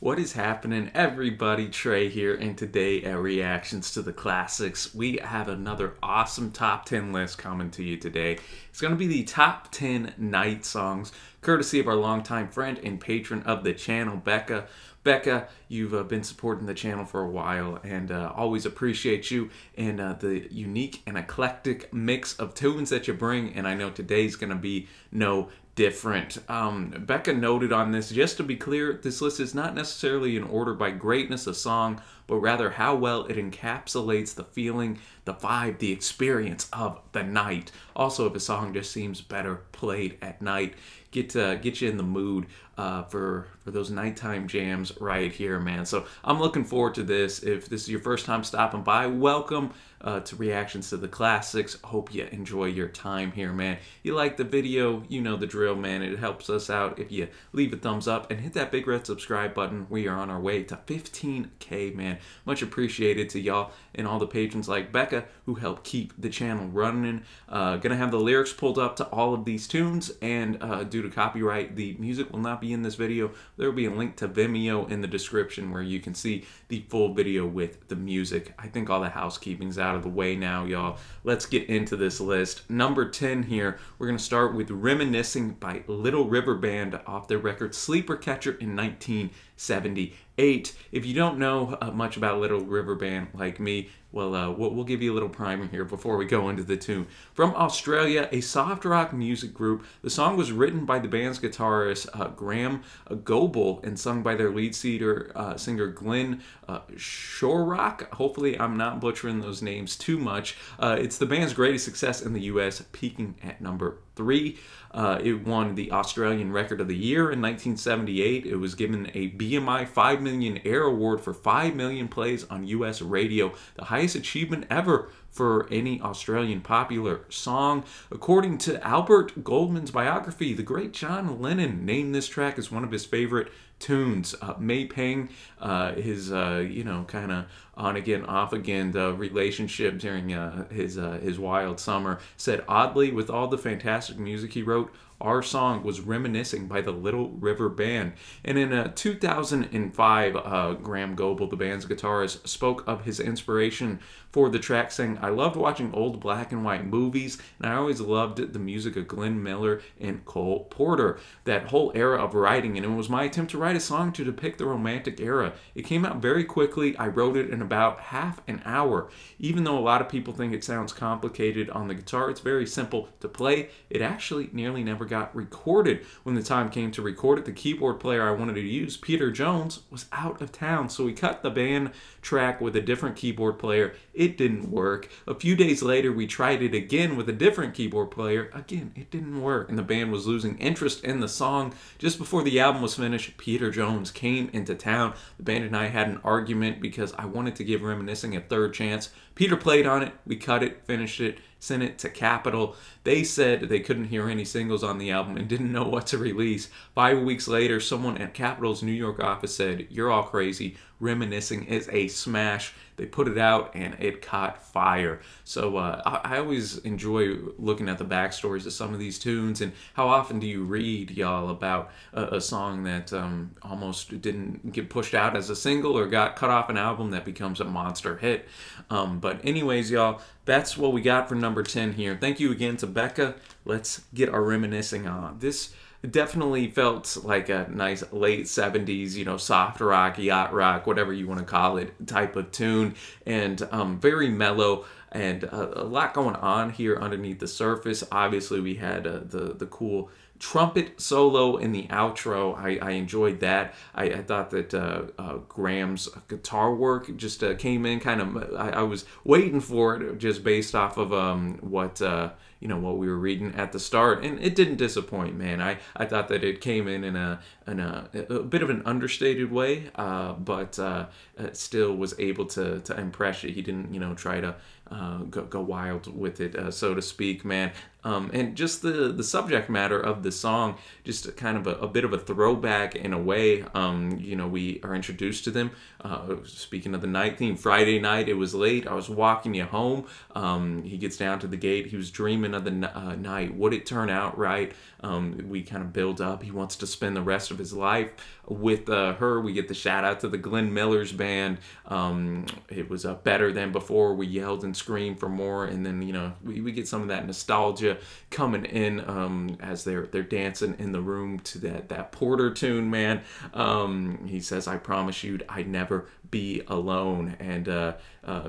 What is happening, everybody? Trey here, and today at Reactions to the Classics, we have another awesome top 10 list coming to you today. It's going to be the top 10 night songs, courtesy of our longtime friend and patron of the channel, Bekka. Bekka, you've been supporting the channel for a while, and always appreciate you and the unique and eclectic mix of tunes that you bring, and I know today's going to be no different. Bekka noted on this, just to be clear, this list is not necessarily in order by greatness of song, but rather how well it encapsulates the feeling, the vibe, the experience of the night. Also, if a song just seems better played at night, get you in the mood for those nighttime jams right here, man. So I'm looking forward to this. If this is your first time stopping by, welcome to Reactions to the Classics. Hope you enjoy your time here, man. You like the video, you know the drill, man. It helps us out if you leave a thumbs up and hit that big red subscribe button. We are on our way to 15K, man. Much appreciated to y'all and all the patrons like Bekka who help keep the channel running. Gonna have the lyrics pulled up to all of these tunes, and due to copyright, the music will not be in this video. There will be a link to Vimeo in the description where you can see the full video with the music. I think all the housekeeping's out of the way now, y'all. Let's get into this list. Number 10 here, we're gonna start with Reminiscing by Little River Band off their record Sleeper Catcher in 1978. If you don't know much about Little River Band like me, well, we'll give you a little primer here before we go into the tune. From Australia, a soft rock music group, the song was written by the band's guitarist Graham Goble and sung by their lead singer Glenn Shorrock. Hopefully I'm not butchering those names too much. It's the band's greatest success in the US, peaking at number 3. It won the Australian Record of the Year in 1978. It was given a BMI 5 Million Air Award for 5 million plays on US radio, the highest achievement ever for any Australian popular song. According to Albert Goldman's biography, the great John Lennon named this track as one of his favorite tunes. May Pang, you know, kind of on again, off again, the relationship during his wild summer, said, "Oddly, with all the fantastic music he wrote, our song was Reminiscing by the Little River Band." And in 2005, Graham Goble, the band's guitarist, spoke of his inspiration for the track, saying, "I loved watching old black and white movies, and I always loved the music of Glenn Miller and Cole Porter, that whole era of writing, and it was my attempt to write a song to depict the romantic era. It came out very quickly. I wrote it in about half an hour. Even though a lot of people think it sounds complicated on the guitar, it's very simple to play. It actually nearly never got recorded. When the time came to record it, the keyboard player I wanted to use, Peter Jones, was out of town, so we cut the band track with a different keyboard player. It didn't work. A few days later, we tried it again with a different keyboard player. Again, it didn't work." And the band was losing interest in the song. Just before the album was finished, Peter Jones came into town. The band and I had an argument because I wanted to give Reminiscing a third chance. Peter played on it. We cut it, finished it, sent it to Capitol. They said they couldn't hear any singles on the album and didn't know what to release. 5 weeks later, someone at Capitol's New York office said, "You're all crazy. Reminiscing is a smash." They put it out and it caught fire. So I always enjoy looking at the backstories of some of these tunes, and how often do you read, y'all, about a song that almost didn't get pushed out as a single or got cut off an album that becomes a monster hit. But anyways, y'all, that's what we got for number 10 here. Thank you again to Bekka. Let's get our reminiscing on. This definitely felt like a nice late 70s, you know, soft rock, yacht rock, whatever you want to call it, type of tune, and very mellow, and a lot going on here underneath the surface. Obviously, we had the cool trumpet solo in the outro. I enjoyed that. I thought that Graham's guitar work just came in kind of, I was waiting for it just based off of what you know, what we were reading at the start, and it didn't disappoint, man. I thought that it came in a bit of an understated way, but still was able to impress you. He didn't, you know, try to go wild with it, so to speak, man. And just the subject matter of the song, just kind of a bit of a throwback in a way. You know, we are introduced to them. Speaking of the night theme, Friday night, it was late, I was walking you home. He gets down to the gate, he was dreaming of the night. Would it turn out right? We kind of build up. He wants to spend the rest of his life with her. We get the shout out to the Glenn Miller's band. It was better than before. We yelled and screamed for more. And then, you know, we get some of that nostalgia coming in as they're dancing in the room to that Porter tune, man. He says, I promise you I'd never be alone. And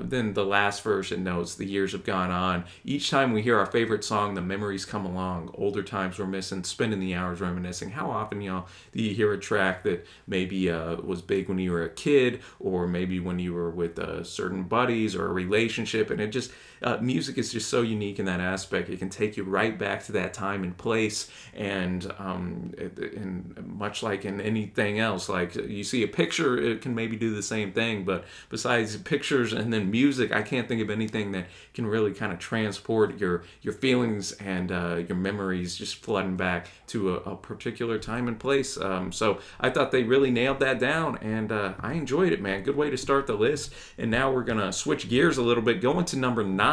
then the last verse, it notes, the years have gone on. Each time we hear our favorite song, the memories come along. Older times we're missing, spending the hours reminiscing. How often, y'all, do you hear a track that maybe was big when you were a kid, or maybe when you were with certain buddies or a relationship? And it just, music is just so unique in that aspect. It can take you right back to that time and place. And much like in anything else, like you see a picture, it can maybe do the same thing. But besides pictures and then music, I can't think of anything that can really kind of transport your feelings and your memories just flooding back to a particular time and place. So I thought they really nailed that down, and I enjoyed it, man. Good way to start the list. And now we're gonna switch gears a little bit, going to number 9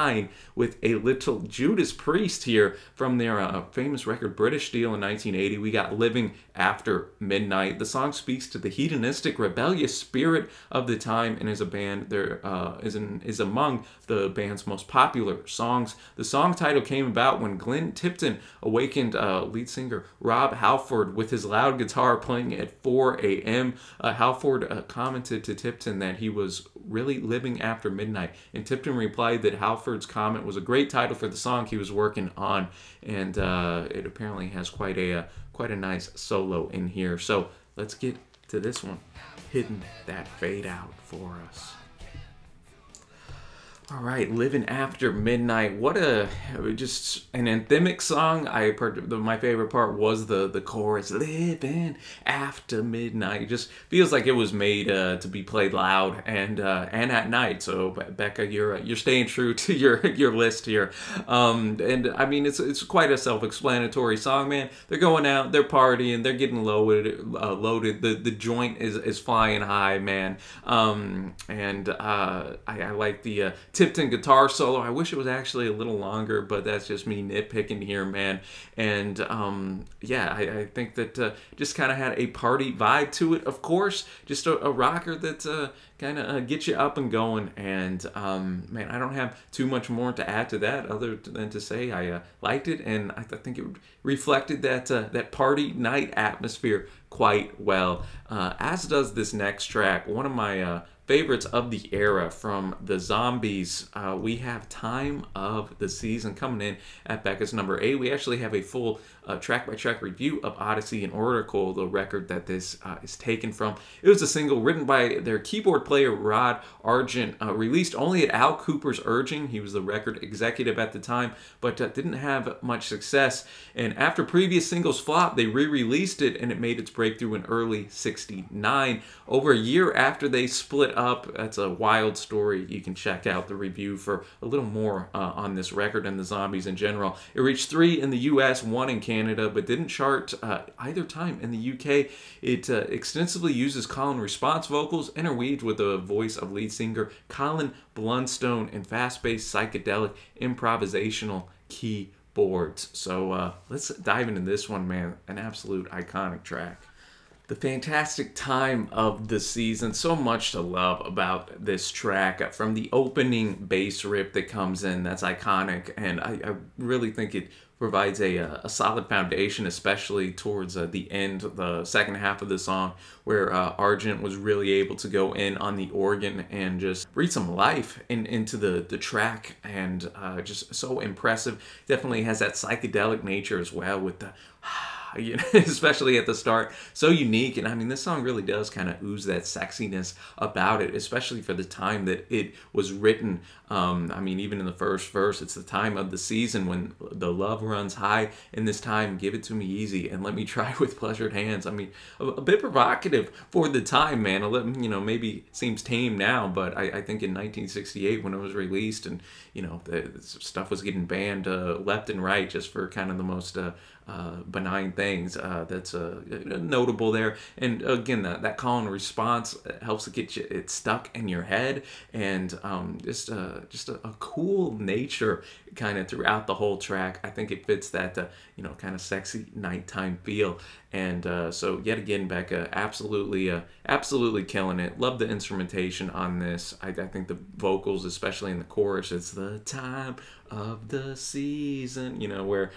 with a little Judas Priest here from their famous record British Steel in 1980. We got Living After Midnight. The song speaks to the hedonistic, rebellious spirit of the time, and as a band, there is among the band's most popular songs. The song title came about when Glenn Tipton awakened lead singer Rob Halford with his loud guitar playing at 4 a.m. Halford commented to Tipton that he was really living after midnight, and Tipton replied that Halford's comment was a great title for the song he was working on, and it apparently has quite a nice solo in here. So let's get to this one, hitting that fade out for us. All right, Living After Midnight. What just an anthemic song. My favorite part was the chorus, Living After Midnight. It just feels like it was made to be played loud and at night. So Bekka, you're staying true to your list here. And I mean, it's quite a self-explanatory song, man. They're going out, they're partying, they're getting loaded. The joint is flying high, man. I like the Tipton guitar solo. I wish it was actually a little longer, but that's just me nitpicking here, man. And yeah, I think that just kind of had a party vibe to it, of course. Just a rocker that kind of gets you up and going. And man, I don't have too much more to add to that other than to say I liked it, and I think it reflected that party night atmosphere quite well. As does this next track, one of my favorites of the era from The Zombies. We have Time of the Season coming in at Bekka's number 8. We actually have a full track-by-track review of Odyssey and Oracle, the record that this is taken from. It was a single written by their keyboard player Rod Argent, released only at Al Cooper's urging. He was the record executive at the time, but didn't have much success. And after previous singles flopped, they re-released it, and it made its breakthrough in early '69. Over a year after they split up. That's a wild story. You can check out the review for a little more on this record and The Zombies in general. It reached 3 in the US, 1 in Canada, but didn't chart either time in the UK. It extensively uses call and response vocals interweaved with the voice of lead singer Colin Blundstone and fast-paced psychedelic improvisational keyboards. So let's dive into this one, man. An absolute iconic track. The fantastic Time of the Season. So much to love about this track, from the opening bass riff that comes in, that's iconic, and I really think it provides a solid foundation, especially towards the end, the second half of the song, where Argent was really able to go in on the organ and just breathe some life into the track, and just so impressive. Definitely has that psychedelic nature as well with the you know, especially at the start, so unique. And I mean, this song really does kind of ooze that sexiness about it, especially for the time that it was written. I mean, even in the first verse, it's the time of the season when the love runs high. In this time, give it to me easy and let me try with pleasured hands. I mean, a bit provocative for the time, man. You know, maybe seems tame now, but I think in 1968 when it was released, and you know, the stuff was getting banned left and right just for kind of the most benign things, that's notable there. And again, that call and response helps to get it stuck in your head, and just a cool nature kind of throughout the whole track. I think it fits that you know, kind of sexy nighttime feel. And so yet again, Bekka absolutely killing it. Love the instrumentation on this. I think the vocals, especially in the chorus, it's the time of the season, you know, where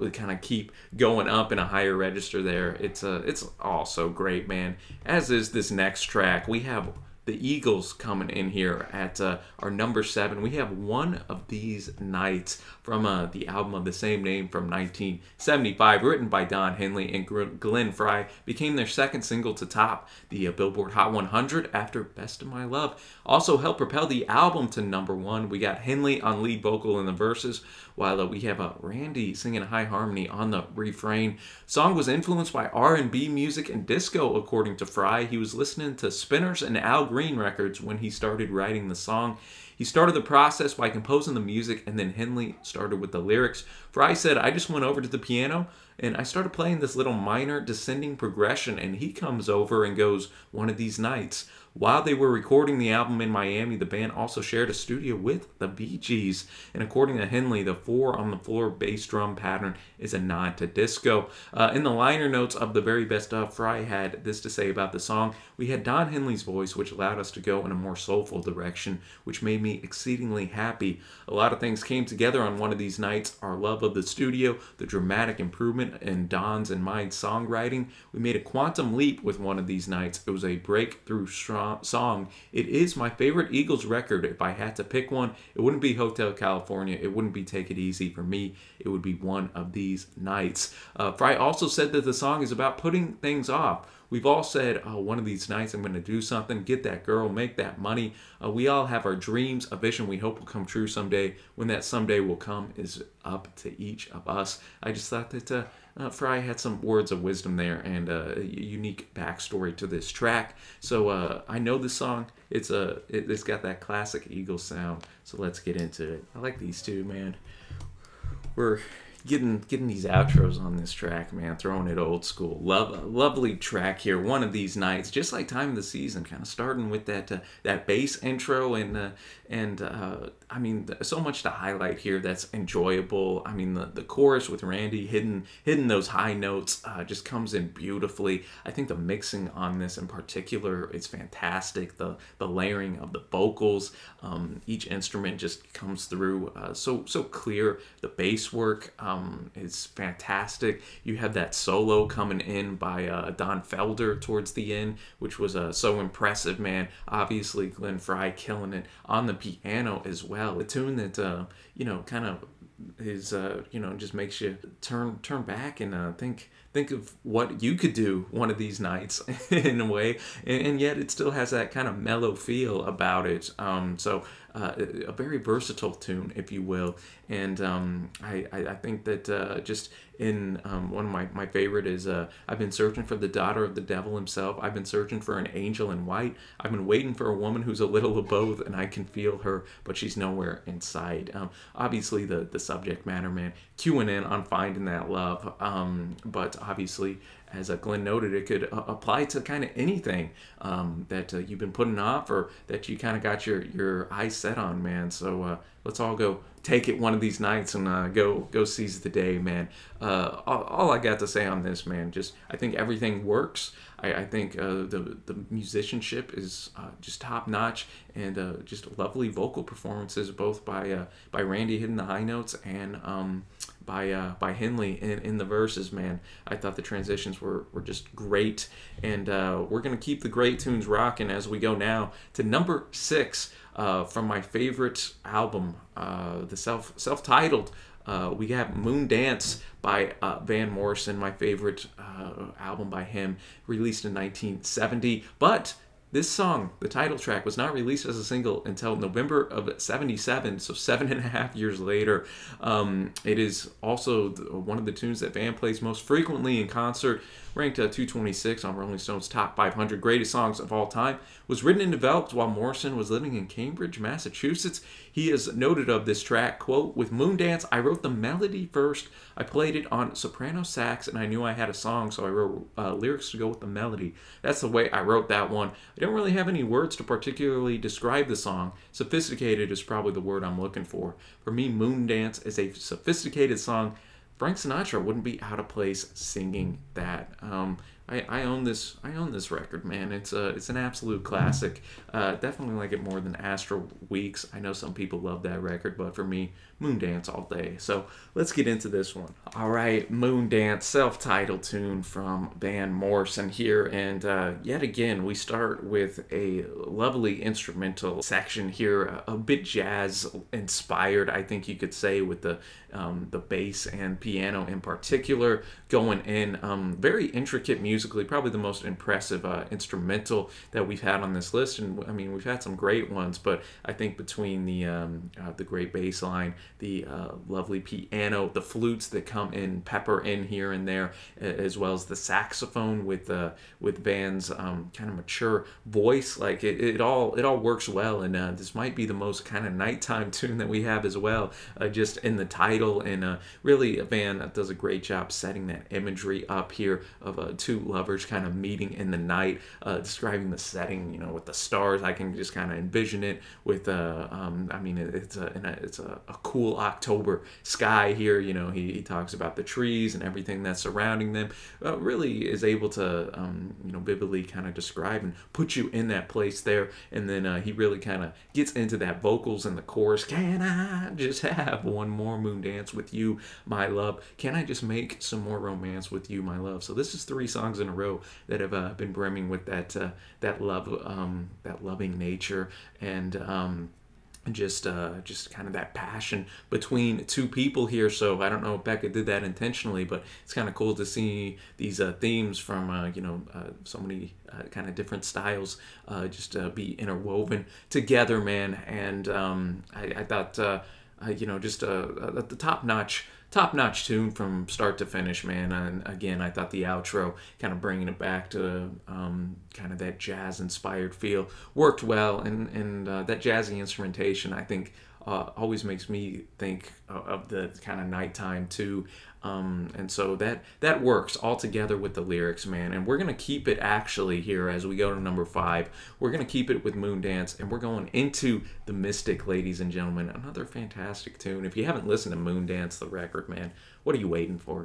we kind of keep going up in a higher register there. It's also great, man, as is this next track. We have The Eagles coming in here at our number 7. We have One of These Nights from the album of the same name from 1975, written by Don Henley and Glenn Frey. Became their second single to top the Billboard Hot 100 after Best of My Love. Also helped propel the album to number 1. We got Henley on lead vocal in the verses, while we have Randy singing high harmony on the refrain. Song was influenced by R&B music and disco, according to Frey. He was listening to Spinners and Al Green records when he started writing the song. He started the process by composing the music, and then Henley started with the lyrics. Frey said, I just went over to the piano and I started playing this little minor descending progression, and he comes over and goes, one of these nights. While they were recording the album in Miami, the band also shared a studio with the Bee Gees. And according to Henley, the 4 on the floor bass drum pattern is a nod to disco. In the liner notes of the very best of, Frey had this to say about the song. We had Don Henley's voice, which allowed us to go in a more soulful direction, which made me exceedingly happy. A lot of things came together on One of These Nights. Our love of the studio, the dramatic improvement in Don's and mine's songwriting. We made a quantum leap with One of These Nights. It was a breakthrough song. It is my favorite Eagles record. If I had to pick one, it wouldn't be Hotel California. It wouldn't be Take It Easy. For me, it would be One of These Nights. Frey also said that the song is about putting things off. We've all said, oh, one of these nights I'm going to do something, get that girl, make that money. We all have our dreams, a vision we hope will come true someday. When that someday will come is up to each of us. I just thought that Frey had some words of wisdom there, and a unique backstory to this track. So I know this song. It's got that classic Eagles sound. So let's get into it. I like these two, man. We're getting these outros on this track, man, throwing it old school. Lovely track here, One of These Nights, just like Time of the Season, kind of starting with that that bass intro, and I mean, so much to highlight here that's enjoyable. I mean, the chorus with Randy hitting those high notes just comes in beautifully. I think the mixing on this in particular is fantastic. The layering of the vocals, each instrument just comes through so clear. The bass work is fantastic. You have that solo coming in by Don Felder towards the end, which was so impressive, man. Obviously Glenn Frey killing it on the piano as well. A tune that you know, kind of is you know, just makes you turn back and think of what you could do one of these nights in a way, and yet it still has that kind of mellow feel about it. So a very versatile tune, if you will. And I think that just in one of my favorite is I've been searching for the daughter of the devil himself. I've been searching for an angel in white. I've been waiting for a woman who's a little of both, and I can feel her, but she's nowhere in sight. Obviously the subject matter, man, cueing in on finding that love, but obviously, as Glenn noted, it could apply to kind of anything that you've been putting off, or that you kind of got your eyes set on, man. So let's all go take it one of these nights and go seize the day, man. All I got to say on this, man, just I think everything works. I think the musicianship is just top notch, and just lovely vocal performances, both by Randy hitting the high notes, and by Henley in the verses, man. I thought the transitions were just great, and we're gonna keep the great tunes rocking as we go now to number 6 from my favorite album, the self-titled We have Moondance by Van Morrison, my favorite album by him, released in 1970. But this song, the title track, was not released as a single until November of 77, so 7.5 years later. It is also one of the tunes that Van plays most frequently in concert, ranked 226 on Rolling Stone's Top 500 Greatest Songs of All Time. Was written and developed while Morrison was living in Cambridge, Massachusetts. He is noted of this track, quote, "With Moondance, I wrote the melody first. I played it on soprano sax, and I knew I had a song, so I wrote lyrics to go with the melody. That's the way I wrote that one. I don't really have any words to particularly describe the song. Sophisticated is probably the word I'm looking for. For me, Moondance is a sophisticated song. Frank Sinatra wouldn't be out of place singing that." I own this record, man. It's an absolute classic. Definitely like it more than Astral Weeks. I know some people love that record, but for me, Moondance all day. So let's get into this one. All right, Moondance, self-titled tune from Van Morrison here, and yet again we start with a lovely instrumental section here, a bit jazz-inspired, I think you could say, with the bass and piano in particular going in. Very intricate music. Musically, probably the most impressive instrumental that we've had on this list, and I mean we've had some great ones, but I think between the great bass line, the lovely piano, the flutes that come in, pepper in here and there, as well as the saxophone with Van's kind of mature voice, like it all works well, and this might be the most kind of nighttime tune that we have as well, just in the title, and really Van does a great job setting that imagery up here of two lovers kind of meeting in the night, describing the setting, you know, with the stars. I can just kind of envision it with I mean, it's a cool October sky here, you know. He talks about the trees and everything that's surrounding them. Really is able to you know, vividly kind of describe and put you in that place there, and then he really kind of gets into that vocals in the chorus. Can I just have one more Moondance with you, my love? Can I just make some more romance with you, my love? So this is three songs in a row that have been brimming with that that loving nature, and just kind of that passion between two people here. So I don't know if Bekka did that intentionally, but it's kind of cool to see these themes from you know, so many kind of different styles just be interwoven together, man. And I thought you know, just at the top-notch tune from start to finish, man. And again, I thought the outro, kind of bringing it back to kind of that jazz-inspired feel, worked well, and that jazzy instrumentation, I think, always makes me think of the kind of nighttime too. And so that works all together with the lyrics, man. And we're gonna keep it actually here as we go to number 5. We're gonna keep it with Moondance, and we're going into The Mystic, ladies and gentlemen. Another fantastic tune. If you haven't listened to Moondance, the record, man, what are you waiting for?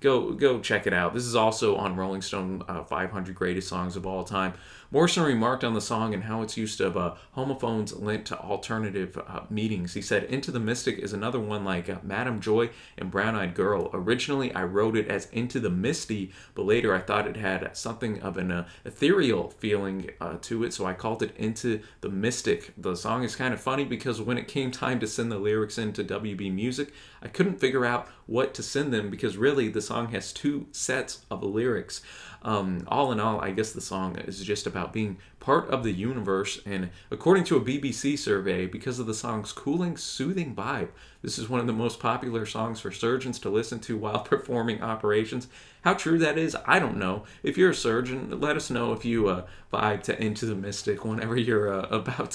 Go check it out. This is also on Rolling Stone 500 Greatest Songs of All Time. Morrison remarked on the song and how its use of homophones lent to alternative meetings. He said, "Into the Mystic is another one like Madame Joy and Brown Eyed Girl. Originally, I wrote it as Into the Misty, but later I thought it had something of an ethereal feeling to it, so I called it Into the Mystic. The song is kind of funny because when it came time to send the lyrics into WB Music, I couldn't figure out what to send them because really the song has two sets of lyrics. All in all, I guess the song is just about being part of the universe, and according to a BBC survey, because of the song's cooling, soothing vibe, this is one of the most popular songs for surgeons to listen to while performing operations." How true that is, I don't know. If you're a surgeon, let us know if you vibe to Into the Mystic whenever you're about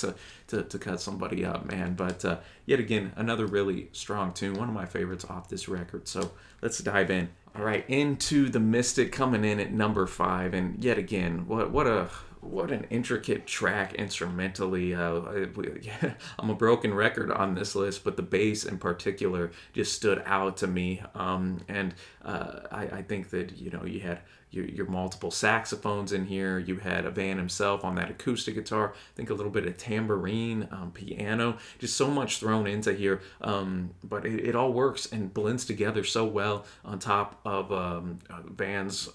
to cut somebody up, man. But yet again, another really strong tune, one of my favorites off this record. So let's dive in. All right, Into the Mystic coming in at number 5, and yet again, what an intricate track instrumentally. I'm a broken record on this list, but the bass in particular just stood out to me. I think that, you know, you had your multiple saxophones in here. You had Van himself on that acoustic guitar. I think a little bit of tambourine, piano, just so much thrown into here. But it all works and blends together so well on top of Van's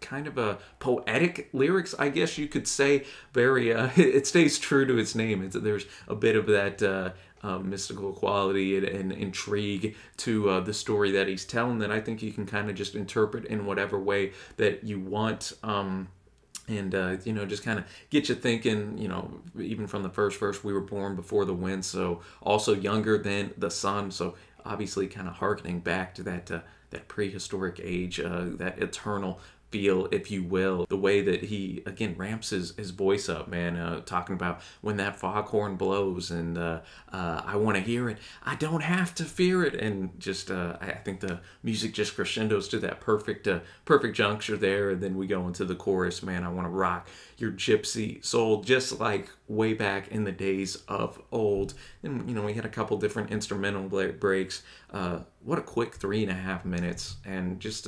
kind of a poetic lyrics, I guess you could say. Very, it stays true to its name. There's a bit of that mystical quality and intrigue to the story that he's telling, that I think you can kind of just interpret in whatever way that you want. And, you know, just kind of get you thinking, you know, even from the first verse, we were born before the wind, so also younger than the sun. So obviously kind of hearkening back to that that prehistoric age, that eternal feel, if you will. The way that he, again, ramps his voice up, man, talking about when that foghorn blows and I want to hear it, I don't have to fear it. And just, I think the music just crescendos to that perfect juncture there. And then we go into the chorus, man, I want to rock your gypsy soul, just like way back in the days of old. And, you know, we had a couple different instrumental breaks. What a quick 3.5 minutes, and just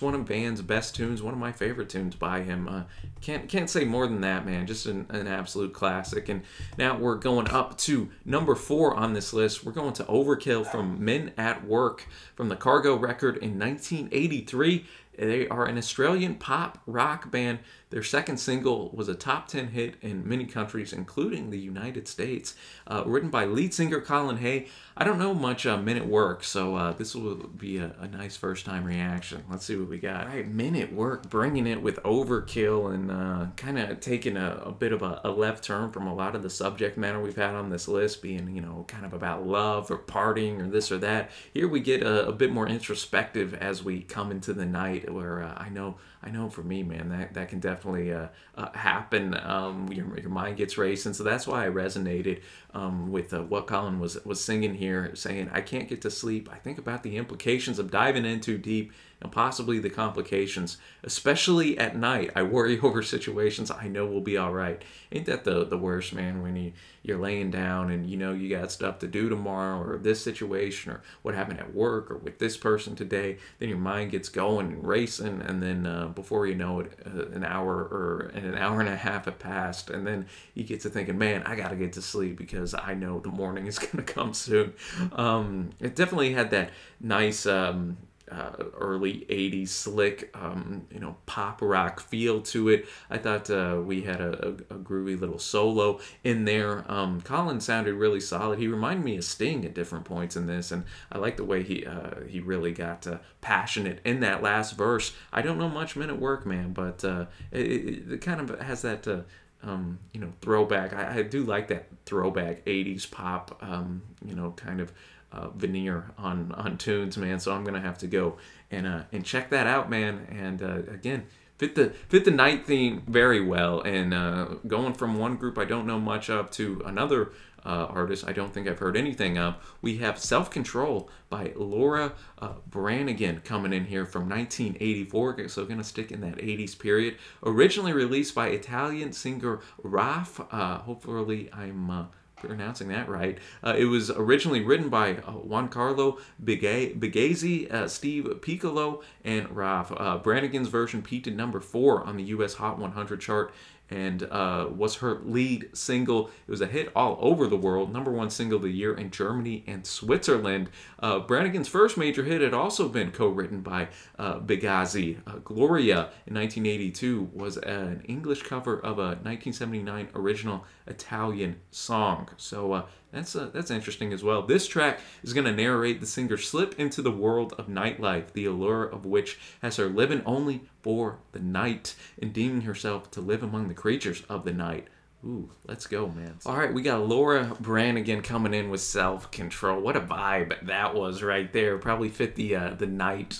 one of Van's best tunes, one of my favorite tunes by him. Can't say more than that, man. Just an absolute classic. And now we're going up to number 4 on this list. We're going to Overkill from Men at Work from the Cargo record in 1983. They are an Australian pop rock band. Their second single was a top 10 hit in many countries, including the United States. Written by lead singer Colin Hay. I don't know much Men at Work, so this will be a nice first-time reaction. Let's see what we got. All right, Men at Work bringing it with Overkill, and kind of taking a bit of a left turn from a lot of the subject matter we've had on this list, being, you know, kind of about love or partying or this or that. Here we get a bit more introspective as we come into the night, where I know for me, man, that can definitely happen. Your mind gets racing, so that's why I resonated with what Colin was singing here, saying, I can't get to sleep. I think about the implications of diving in too deep, and possibly the complications, especially at night. I worry over situations I know will be all right. Ain't that the worst, man, when you're laying down and you know you got stuff to do tomorrow, or this situation, or what happened at work, or with this person today. Then your mind gets going and racing, and then before you know it, an hour and a half have passed, and then you get to thinking, man, I gotta get to sleep because I know the morning is gonna come soon. It definitely had that nice early 80s slick, you know, pop rock feel to it. I thought we had a groovy little solo in there. Colin sounded really solid. He reminded me of Sting at different points in this, and I like the way he really got passionate in that last verse. I don't know much Men at Work, man, but it kind of has that you know, throwback. I do like that throwback 80s pop, you know, kind of veneer on tunes, man. So I'm gonna have to go and check that out, man. And again, fit the night theme very well. And going from one group I don't know much of to another artist I don't think I've heard anything of, we have Self-Control by Laura Branigan coming in here from 1984, so gonna stick in that 80s period. Originally released by Italian singer Raf. Hopefully I'm pronouncing that right. It was originally written by Juancarlo Bigazzi, Steve Piccolo, and Raf. Branigan's version peaked at number 4 on the U.S. Hot 100 chart, and was her lead single. It was a hit all over the world, number 1 single of the year in Germany and Switzerland. Branigan's first major hit had also been co-written by Bigazzi. Gloria in 1982 was an English cover of a 1979 original Italian song. So that's interesting as well. This track is going to narrate the singer's slip into the world of nightlife, the allure of which has her living only for the night and deeming herself to live among the creatures of the night. Ooh, let's go, man. All right, we got Laura Branigan coming in with Self-Control. What a vibe that was right there. Probably fit the night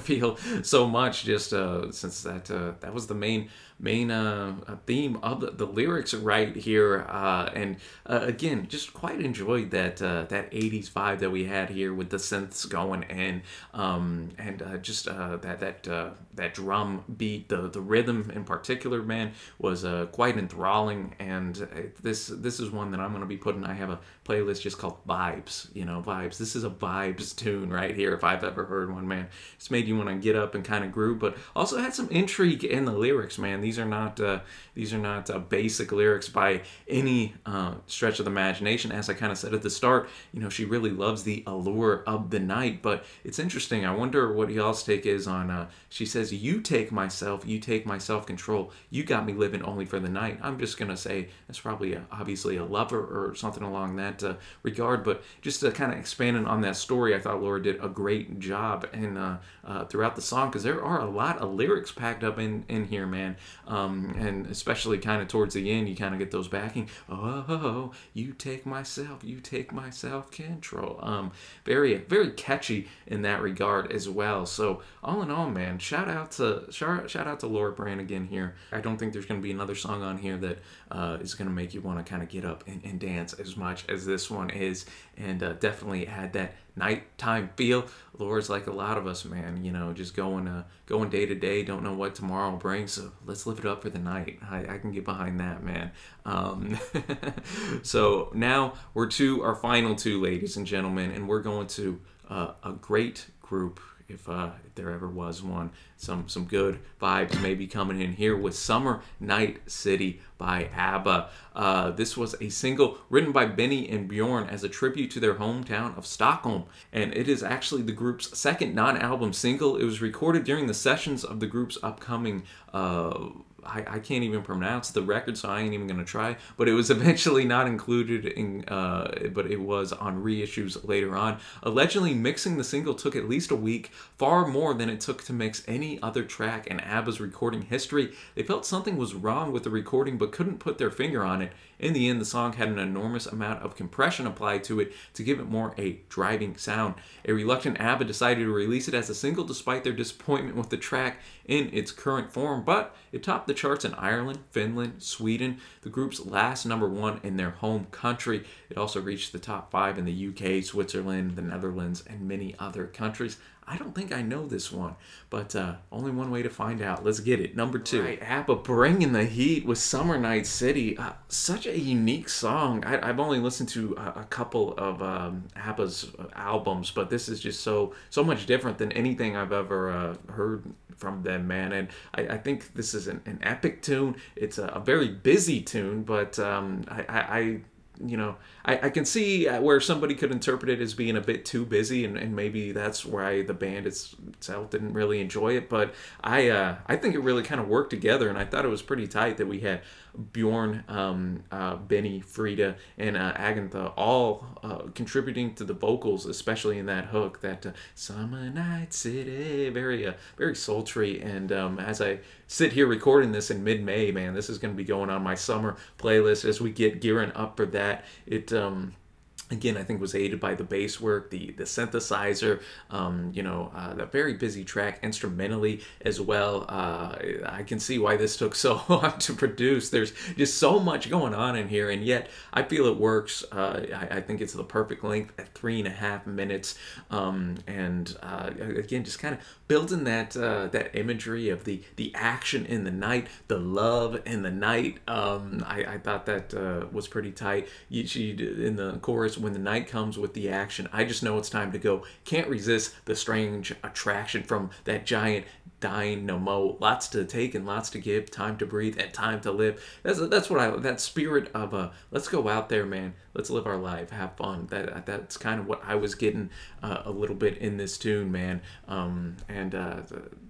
feel so much, just since that was the main theme of the lyrics right here. And again, just quite enjoyed that 80s vibe that we had here with the synths going in, and just that drum beat, the rhythm in particular, man, was quite enthralling. And this is one that I'm going to be putting. I have a playlist just called Vibes, you know, Vibes. This is a vibes tune right here, if I've ever heard one, man. It's made you want to get up and kind of groove, but also had some intrigue in the lyrics, man. These These are not basic lyrics by any stretch of the imagination. As I kind of said at the start, you know, she really loves the allure of the night. But it's interesting. I wonder what y'all's take is on. She says, you take my self-control. You got me living only for the night." I'm just gonna say that's probably obviously a lover or something along that regard. But just to kind of expanding on that story, I thought Laura did a great job and throughout the song, because there are a lot of lyrics packed up in here, man. And especially kind of towards the end, you kind of get those backing. Oh, you take my self-control. Very, very catchy in that regard as well. So all in all, man, shout out to Laura Branigan here. I don't think there's going to be another song on here that is going to make you want to kind of get up and dance as much as this one is, and definitely add that nighttime feel. Laura's like a lot of us, man, you know, just going day to day, don't know what tomorrow brings, so let's live it up for the night. I can get behind that, man. So now we're to our final two, ladies and gentlemen, and we're going to a great group, if there ever was one. Some good vibes maybe coming in here with Summer Night City by ABBA. This was a single written by Benny and Bjorn as a tribute to their hometown of Stockholm, and it is actually the group's second non-album single. It was recorded during the sessions of the group's upcoming I can't even pronounce the record, so I ain't even gonna try. But it was eventually not included in, but it was on reissues later on. Allegedly, mixing the single took at least a week, far more than it took to mix any other track in ABBA's recording history. They felt something was wrong with the recording, but couldn't put their finger on it. In the end, the song had an enormous amount of compression applied to it to give it more a driving sound. A reluctant ABBA decided to release it as a single despite their disappointment with the track in its current form, but it topped the charts in Ireland, Finland, Sweden, the group's last #1 in their home country. It also reached the top 5 in the UK, Switzerland, the Netherlands, and many other countries. I don't think I know this one, but only one way to find out. Let's get it. Number 2. Right, ABBA bringing the heat with Summer Night City. Such a unique song. I've only listened to a couple of ABBA's albums, but this is just so much different than anything I've ever heard from them, man. And I think this is an epic tune. It's a very busy tune, but you know, I can see where somebody could interpret it as being a bit too busy, and maybe that's why the band itself didn't really enjoy it. But I think it really kind of worked together, and I thought it was pretty tight that we had Bjorn, Benny, Frida, and Agantha all contributing to the vocals, especially in that hook. That Summer Night City, very sultry. And as I sit here recording this in mid-May, man, this is going to be going on my summer playlist as we get gearing up for that. It again, I think was aided by the bass work, the synthesizer, you know, the very busy track instrumentally as well. I can see why this took so long to produce. There's just so much going on in here, and yet I feel it works. I think it's the perfect length at 3.5 minutes. Again, just kind of building that that imagery of the action in the night, the love in the night. I thought that was pretty tight. She in the chorus, when the night comes with the action, I just know it's time to go. Can't resist the strange attraction from that giant dynamo. Lots to take and lots to give. Time to breathe and time to live. That's what I, that spirit of let's go out there, man. Let's live our life. Have fun. That's kind of what I was getting a little bit in this tune, man.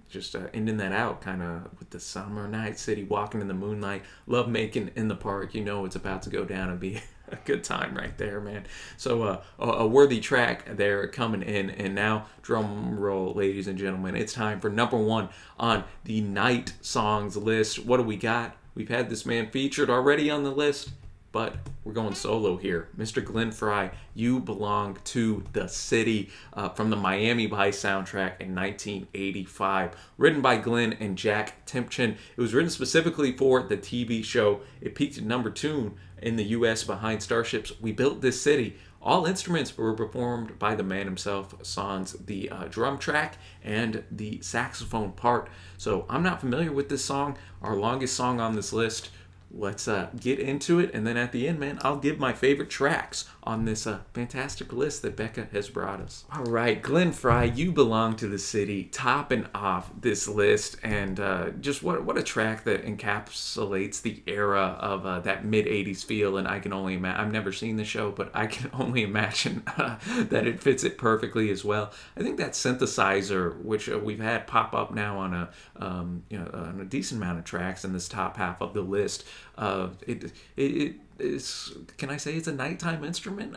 Just ending that out kind of with the Summer Night City, walking in the moonlight, love making in the park. You know it's about to go down and be a good time right there, man. So a worthy track there coming in. And now, drum roll, ladies and gentlemen, it's time for number 1 on the night songs list. What do we got? We've had this man featured already on the list, but we're going solo here. Mr. Glenn Frey, You Belong to the City, from the Miami Vice soundtrack in 1985. Written by Glenn and Jack Tipton. It was written specifically for the TV show. It peaked at number 2 in the US behind Starship's We Built This City. All instruments were performed by the man himself, sans the drum track and the saxophone part. So I'm not familiar with this song. Our longest song on this list, let's get into it. And then at the end, man, I'll give my favorite tracks on this fantastic list that Bekka has brought us. All right, Glenn Frey, You Belong to the City, topping off this list. And just what a track that encapsulates the era of that mid-80s feel. And I can only imagine, I've never seen the show, but I can only imagine that it fits it perfectly as well. I think that synthesizer, which we've had pop up now on a, you know, on a decent amount of tracks in this top half of the list, can I say it's a nighttime instrument?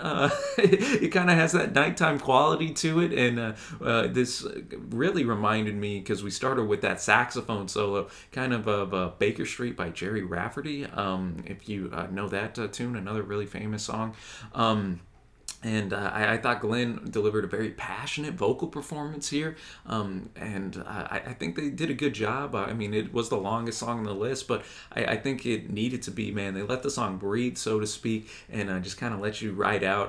It kind of has that nighttime quality to it, and this really reminded me, because we started with that saxophone solo, kind of Baker Street by Jerry Rafferty, if you know that tune, another really famous song. And I thought Glenn delivered a very passionate vocal performance here, and I think they did a good job. I mean, it was the longest song on the list, but I think it needed to be, man. They let the song breathe, so to speak, and just kind of let you ride out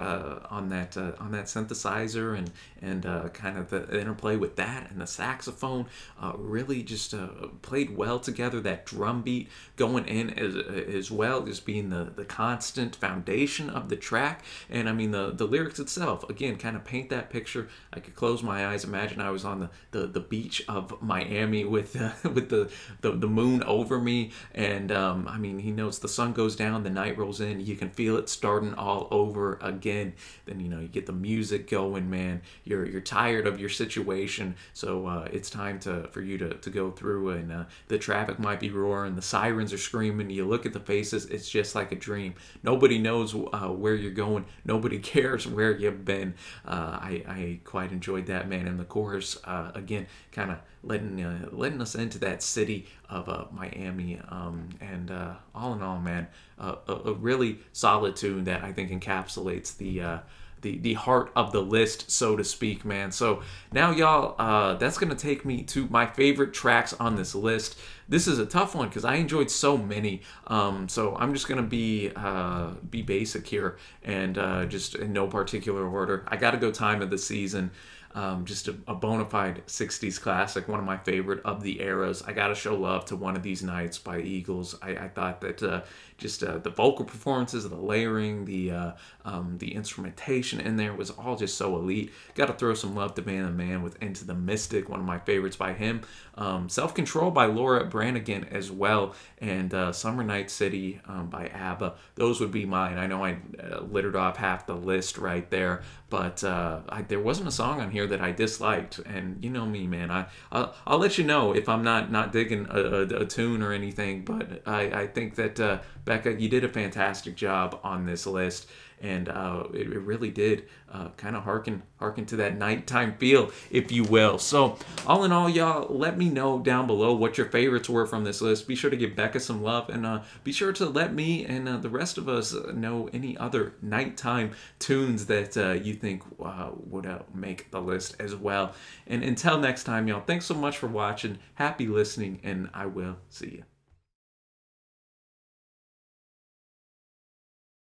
on that synthesizer and kind of the interplay with that and the saxophone. Really just played well together. That drum beat going in as well, just being the constant foundation of the track. And I mean, the lyrics itself, again, kind of paint that picture. I could close my eyes, imagine I was on the beach of Miami with the moon over me, and I mean, he knows the sun goes down, the night rolls in, you can feel it starting all over again. Then, you know, you get the music going, man. You're tired of your situation, so it's time for you to go through, and the traffic might be roaring, the sirens are screaming, you look at the faces, it's just like a dream. Nobody knows where you're going, nobody cares where you've been. I quite enjoyed that, man. And the chorus, again, kind of letting us into that city of Miami. And all in all, man, a really solid tune that I think encapsulates the heart of the list, so to speak, man. So now, y'all, that's gonna take me to my favorite tracks on this list. This is a tough one because I enjoyed so many. So I'm just gonna be basic here and just in no particular order. I gotta go Time of the Season. Just a bona fide 60s classic, one of my favorite of the eras. I gotta show love to One of These Nights by Eagles. I thought that just the vocal performances, the layering, the instrumentation in there was all just so elite. Gotta throw some love to Man the Man with Into the Mystic, one of my favorites by him. Self-Control by Laura Branigan as well, and Summer Night City by ABBA. Those would be mine. I know I littered off half the list right there, but there wasn't a song on here that I disliked, and you know me, man. I'll let you know if I'm not digging a tune or anything, but I think that Bekka, you did a fantastic job on this list, and it really did kind of harken to that nighttime feel, if you will. So all in all, y'all, let me know down below what your favorites were from this list. Be sure to give Bekka some love, and be sure to let me and the rest of us know any other nighttime tunes that you think would make the list as well. And until next time, y'all, thanks so much for watching. Happy listening, and I will see you.